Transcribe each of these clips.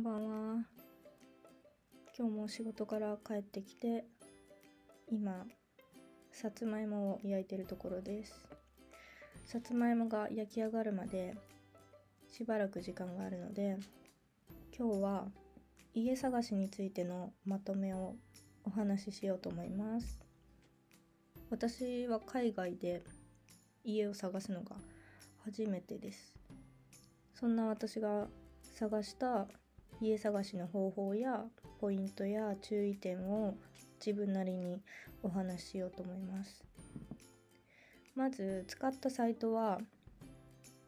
んばんは。今日も仕事から帰ってきて、今さつまいもを焼いてるところです。さつまいもが焼き上がるまでしばらく時間があるので、今日は家探しについてのまとめをお話ししようと思います。私は海外で家を探すのが初めてです。そんな私が探した家探しの方法やポイントや注意点を自分なりにお話ししようと思います。まず使ったサイトは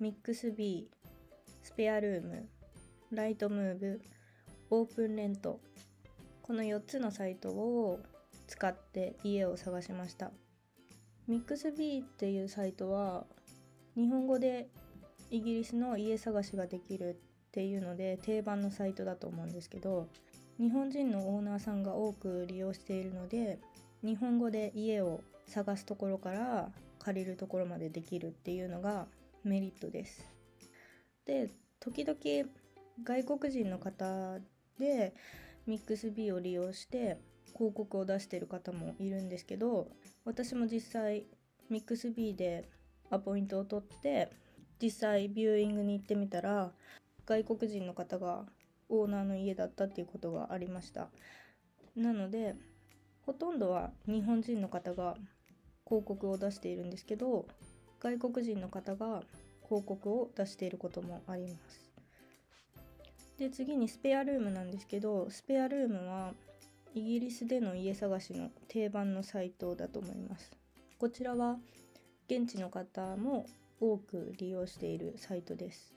ミックスビー、スペアルーム、ライトムーブ、オープンレント、この4つのサイトを使って家を探しました。ミックスビーっていうサイトは日本語でイギリスの家探しができるっていうので定番のサイトだと思うんですけど、日本人のオーナーさんが多く利用しているので、日本語で家を探すところから借りるところまでできるっていうのがメリットです。で、時々外国人の方でミックスビーを利用して広告を出している方もいるんですけど、私も実際ミックスビーでアポイントを取って実際ビューイングに行ってみたら、外国人の方がオーナーの家だったっていうことがありました。なのでほとんどは日本人の方が広告を出しているんですけど、外国人の方が広告を出していることもあります。で、次にスペアルームなんですけど、スペアルームはイギリスでの家探しの定番のサイトだと思います。こちらは現地の方も多く利用しているサイトです。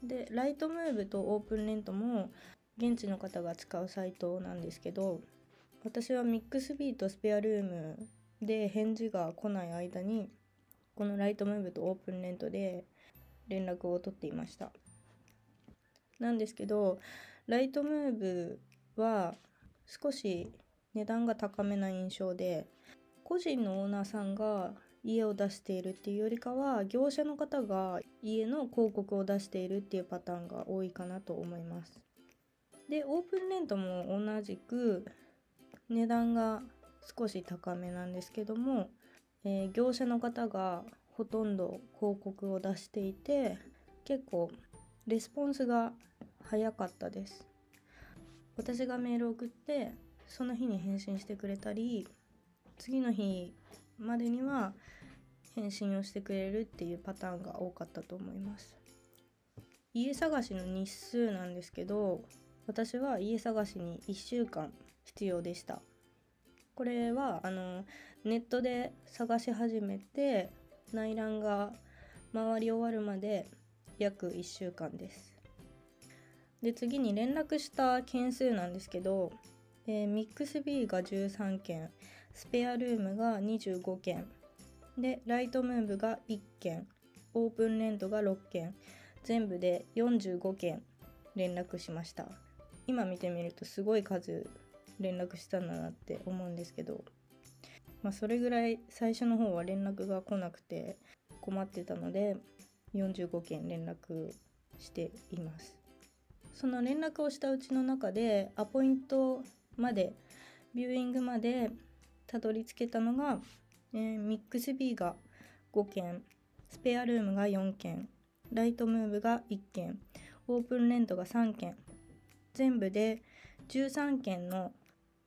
で、ライトムーブとオープンレントも現地の方が使うサイトなんですけど、私はミックスビーとスペアルームで返事が来ない間にこのライトムーブとオープンレントで連絡を取っていました。なんですけど、ライトムーブは少し値段が高めな印象で、個人のオーナーさんが家を出しているっていうよりかは業者の方が家の広告を出しているっていうパターンが多いかなと思います。で、オープンレントも同じく値段が少し高めなんですけども、業者の方がほとんど広告を出していて、結構レスポンスが早かったです。私がメールを送ってその日に返信してくれたり、次の日までには返信をしてくれるっていうパターンが多かったと思います。家探しの日数なんですけど、私は家探しに1週間必要でした。これはネットで探し始めて内覧が回り終わるまで約1週間です。で、次に連絡した件数なんですけど、ミックスビーが13件、スペアルームが25件で、ライトムーブが1件、オープンレントが6件、全部で45件連絡しました。今見てみるとすごい数連絡したんだなって思うんですけど、それぐらい最初の方は連絡が来なくて困ってたので45件連絡しています。その連絡をしたうちの中でアポイントまでビューイングまでたどり着けたのが、ミックスビーが5件、スペアルームが4件、ライトムーブが1件、オープンレントが3件、全部で13件の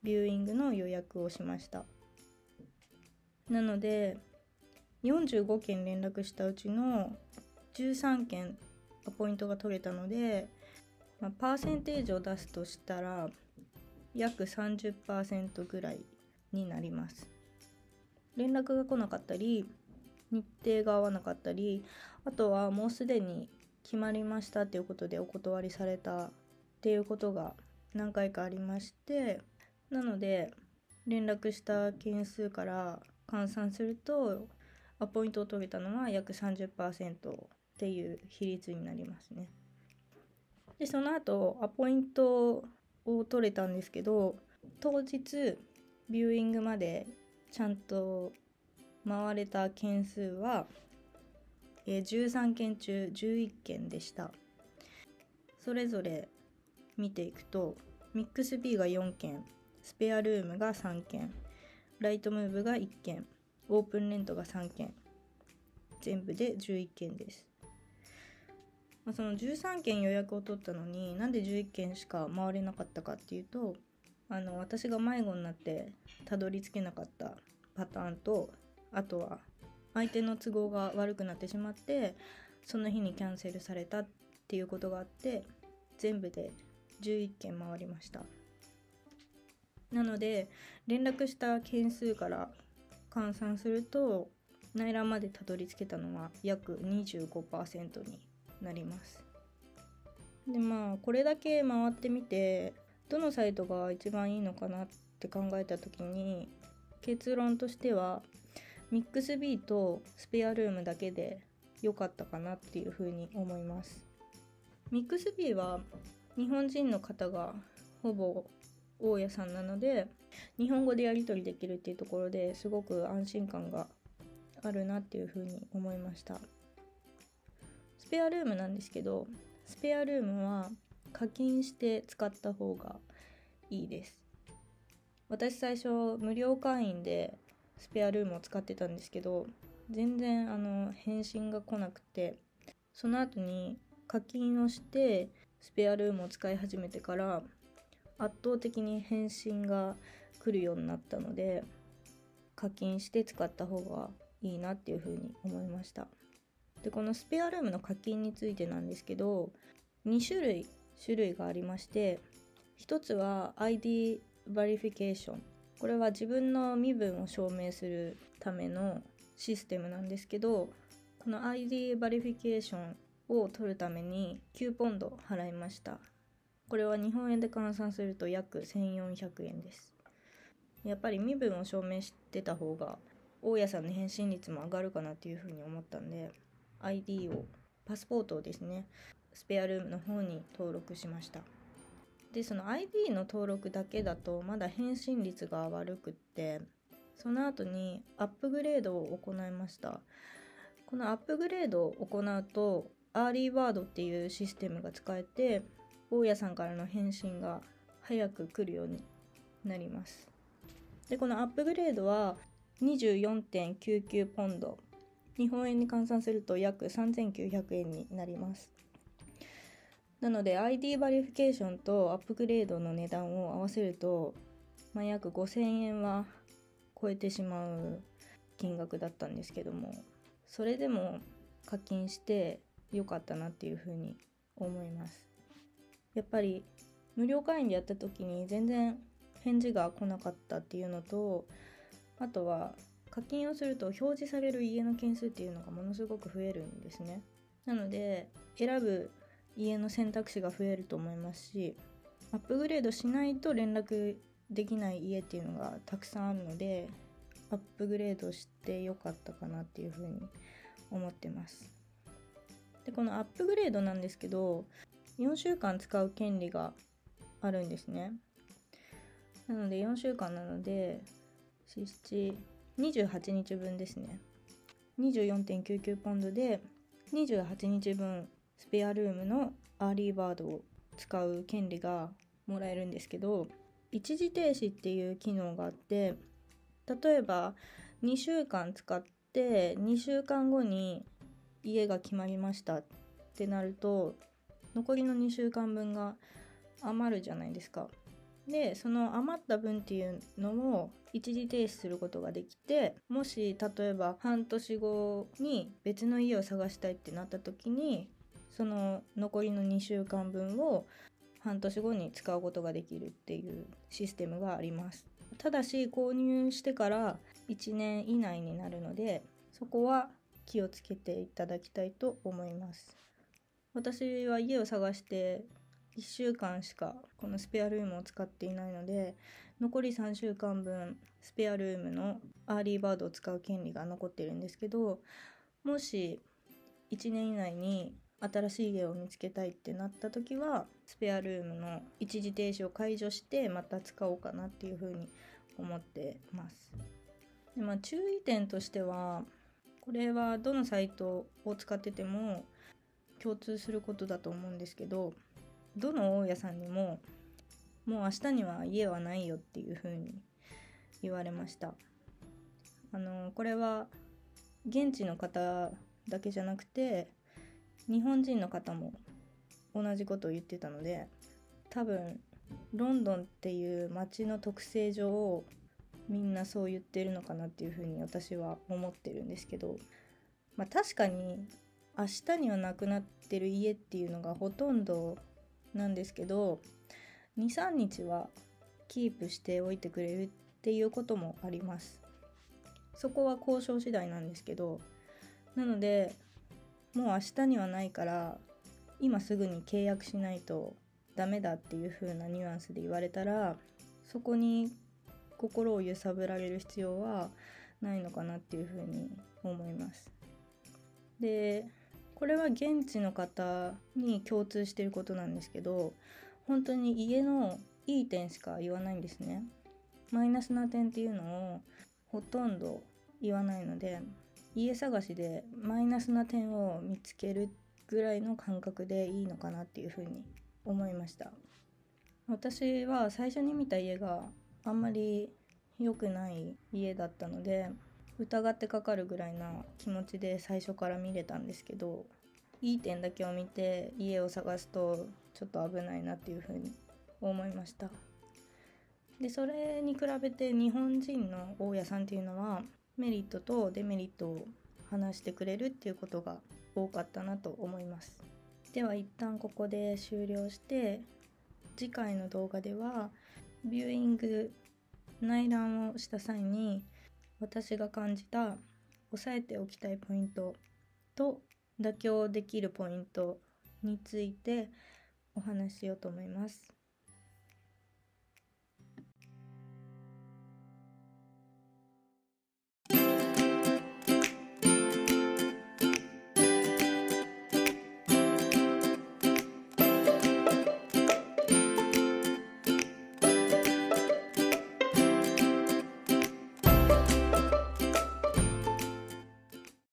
ビューイングの予約をしました。なので、45件連絡したうちの13件アポイントが取れたので、パーセンテージを出すとしたら約 30% ぐらいになります。連絡が来なかったり日程が合わなかったり、あとはもうすでに決まりましたっていうことでお断りされたっていうことが何回かありまして、なので連絡した件数から換算するとアポイントを取れたのは約 30% っていう比率になりますね。で、その後アポイントを取れたんですけど、当日ビューイングまでちゃんと回れた件数は13件中11件でした。それぞれ見ていくと、ミックス B が4件、スペアルームが3件、ライトムーブが1件、オープンレントが3件、全部で11件です。その13件予約を取ったのになんで11件しか回れなかったかっていうと、私が迷子になってたどり着けなかったパターンと、あとは相手の都合が悪くなってしまってその日にキャンセルされたっていうことがあって、全部で11件回りました。なので連絡した件数から換算すると、内覧までたどり着けたのは約 25% になります。でこれだけ回ってみてどのサイトが一番いいのかなって考えた時に、結論としてはミックス B とスペアルームだけで良かったかなっていうふうに思います。ミックス B は日本人の方がほぼ大家さんなので、日本語でやり取りできるっていうところですごく安心感があるなっていうふうに思いました。スペアルームなんですけど、スペアルームは課金して使った方がいいです。私最初無料会員でスペアルームを使ってたんですけど、全然返信が来なくて、その後に課金をしてスペアルームを使い始めてから圧倒的に返信が来るようになったので、課金して使った方がいいなっていうふうに思いました。でこのスペアルームの課金についてなんですけど、2種類がありまして、1つは ID バリフィケーション、これは自分の身分を証明するためのシステムなんですけど、この ID バリフィケーションを取るために9ポンド払いました。これは日本円で換算すると約1400円です。やっぱり身分を証明してた方が大家さんの返信率も上がるかなっていうふうに思ったんで、ID を、パスポートをですね、スペアルームの方に登録しました。でその ID の登録だけだとまだ返信率が悪くって、その後にアップグレードを行いました。このアップグレードを行うとアーリーバードっていうシステムが使えて、大家さんからの返信が早く来るようになります。でこのアップグレードは 24.99 ポンド、日本円に換算すると約3900円になります。なので ID バリフィケーションとアップグレードの値段を合わせると、約5000円は超えてしまう金額だったんですけども、それでも課金して良かったなっていうふうに思います。やっぱり無料会員でやった時に全然返事が来なかったっていうのと、あとは課金をすると表示される家の件数っていうのがものすごく増えるんですね。なので選ぶ家の選択肢が増えると思いますし、アップグレードしないと連絡できない家っていうのがたくさんあるので、アップグレードしてよかったかなっていうふうに思ってます。でこのアップグレードなんですけど、4週間使う権利があるんですね。なので4週間なので28日分ですね。 24.99 ポンドで28日分スペアルームのアーリーバードを使う権利がもらえるんですけど、一時停止っていう機能があって、例えば2週間使って2週間後に家が決まりましたってなると、残りの2週間分が余るじゃないですか。でその余った分っていうのも一時停止することができて、もし例えば半年後に別の家を探したいってなった時に、その残りの2週間分を半年後に使うことができるっていうシステムがあります。ただし購入してから1年以内になるので、そこは気をつけていただきたいと思います。私は家を探して1週間しかこのスペアルームを使っていないので、残り3週間分スペアルームのアーリーバードを使う権利が残ってるんですけど、もし1年以内に新しい家を見つけたいってなった時は、スペアルームの一時停止を解除してまた使おうかなっていうふうに思ってます。で注意点としては、これはどのサイトを使ってても共通することだと思うんですけど、どの大家さんにももう明日には家はないよっていう風に言われました。これは現地の方だけじゃなくて日本人の方も同じことを言ってたので、多分ロンドンっていう街の特性上みんなそう言ってるのかなっていう風に私は思ってるんですけど、まあ、確かに明日にはなくなってる家っていうのがほとんどなんですけど、 2,3 日はキープしておいてくれるっていうこともあります。そこは交渉次第なんですけど、なのでもう明日にはないから今すぐに契約しないとダメだっていう風なニュアンスで言われたら、そこに心を揺さぶられる必要はないのかなっていう風に思います。で、これは現地の方に共通していることなんですけど、本当に家のいい点しか言わないんですね。マイナスな点っていうのをほとんど言わないので、家探しでマイナスな点を見つけるぐらいの感覚でいいのかなっていうふうに思いました。私は最初に見た家があんまり良くない家だったので、疑ってかかるぐらいな気持ちで最初から見れたんですけど、いい点だけを見て家を探すとちょっと危ないなっていうふうに思いました。で、それに比べて日本人の大家さんっていうのはメリットとデメリットを話してくれるっていうことが多かったなと思います。では一旦ここで終了して、次回の動画ではビューイング内覧をした際に私が感じた押さえておきたいポイントと妥協できるポイントについてお話ししようと思います。